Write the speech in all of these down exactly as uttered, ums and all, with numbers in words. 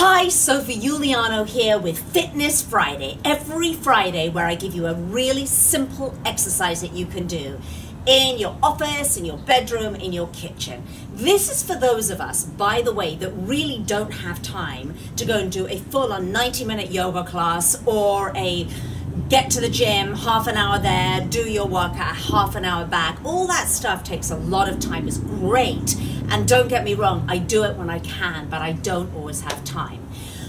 Hi, Sophie Uliano here with Fitness Friday. Every Friday where I give you a really simple exercise that you can do in your office, in your bedroom, in your kitchen. This is for those of us, by the way, that really don't have time to go and do a full-on ninety minute yoga class or a get to the gym, half an hour there, do your workout, half an hour back. All that stuff takes a lot of time. It's great. And don't get me wrong, I do it when I can, but I don't always have time.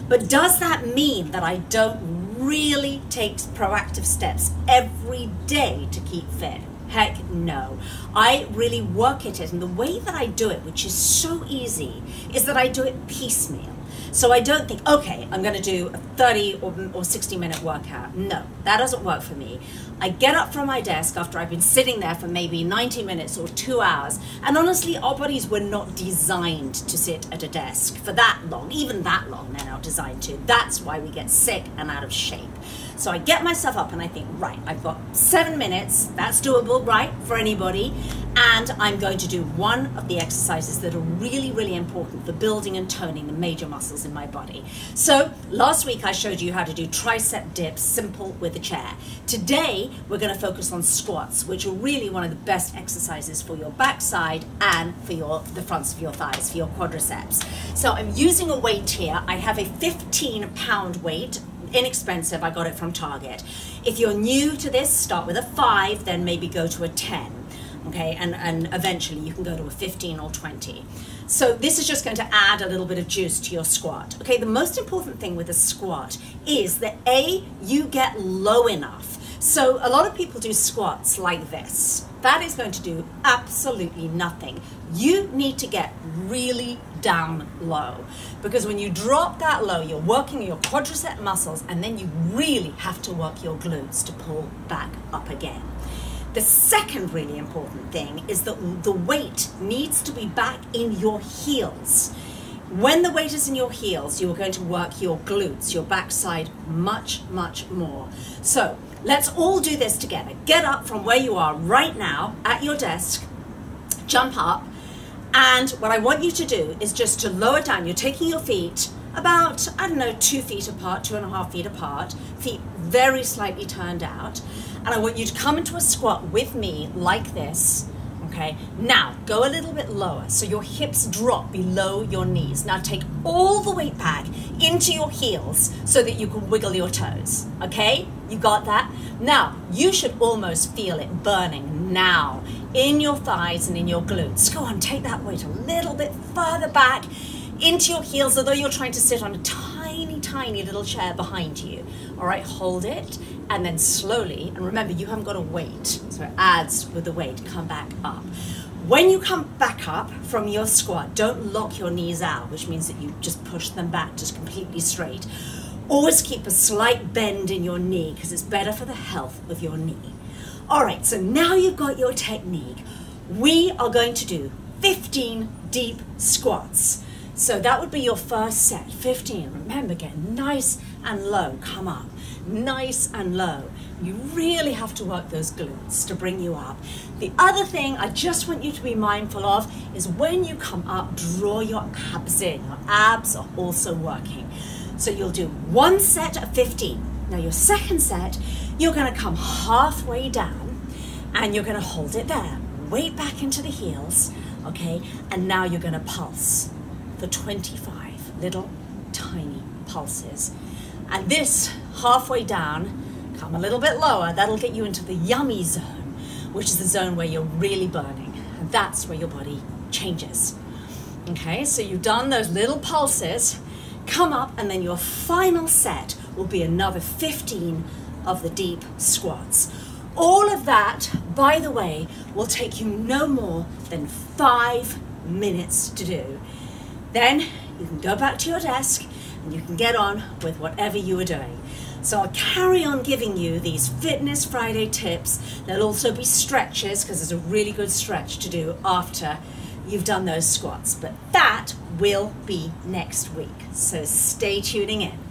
But does that mean that I don't really take proactive steps every day to keep fit? Heck no. I really work at it, and the way that I do it, which is so easy, is that I do it piecemeal. So I don't think, okay, I'm going to do a thirty or sixty minute workout. No, that doesn't work for me. I get up from my desk after I've been sitting there for maybe ninety minutes or two hours. And honestly, our bodies were not designed to sit at a desk for that long, even that long they're not designed to. That's why we get sick and out of shape. So I get myself up and I think, right, I've got seven minutes. That's doable, right, for anybody. And I'm going to do one of the exercises that are really, really important for building and toning the major muscles in my body. So last week I showed you how to do tricep dips, simple with a chair. Today, we're going to focus on squats, which are really one of the best exercises for your backside and for your, the fronts of your thighs, for your quadriceps. So I'm using a weight here. I have a fifteen pound weight. Inexpensive, I got it from Target. If you're new to this, start with a five, then maybe go to a ten. Okay, and, and eventually you can go to a fifteen or twenty. So this is just going to add a little bit of juice to your squat. Okay, the most important thing with a squat is that A, you get low enough. So a lot of people do squats like this. That is going to do absolutely nothing. You need to get really down low, because when you drop that low, you're working your quadricep muscles, and then you really have to work your glutes to pull back up again. The second really important thing is that the weight needs to be back in your heels. When the weight is in your heels, you are going to work your glutes, your backside, much, much more. So let's all do this together. Get up from where you are right now at your desk, jump up, and what I want you to do is just to lower down. You're taking your feet about, I don't know, two feet apart, two and a half feet apart, feet very slightly turned out. And I want you to come into a squat with me like this. Okay, now go a little bit lower so your hips drop below your knees. Now take all the weight back into your heels so that you can wiggle your toes. Okay, you got that? Now, you should almost feel it burning now in your thighs and in your glutes. Go on, take that weight a little bit further back into your heels, although you're trying to sit on a tiny, tiny little chair behind you. All right, hold it, and then slowly, and remember, you haven't got a weight, so it adds with the weight, come back up. When you come back up from your squat, don't lock your knees out, which means that you just push them back just completely straight. Always keep a slight bend in your knee, because it's better for the health of your knee. All right, so now you've got your technique. We are going to do fifteen deep squats. So that would be your first set, fifteen. Remember, get nice and low, come up, nice and low. You really have to work those glutes to bring you up. The other thing I just want you to be mindful of is when you come up, draw your abs in. Your abs are also working. So you'll do one set of fifteen. Now your second set, you're gonna come halfway down and you're gonna hold it there, way back into the heels, okay? And now you're gonna pulse for twenty-five little tiny pulses. And this halfway down, come a little bit lower, that'll get you into the yummy zone, which is the zone where you're really burning. And that's where your body changes. Okay, so you've done those little pulses, come up, and then your final set will be another fifteen of the deep squats. All of that, by the way, will take you no more than five minutes to do. Then you can go back to your desk and you can get on with whatever you were doing. So I'll carry on giving you these Fitness Friday tips. There'll also be stretches, because there's a really good stretch to do after you've done those squats. But that will be next week. So stay tuning in.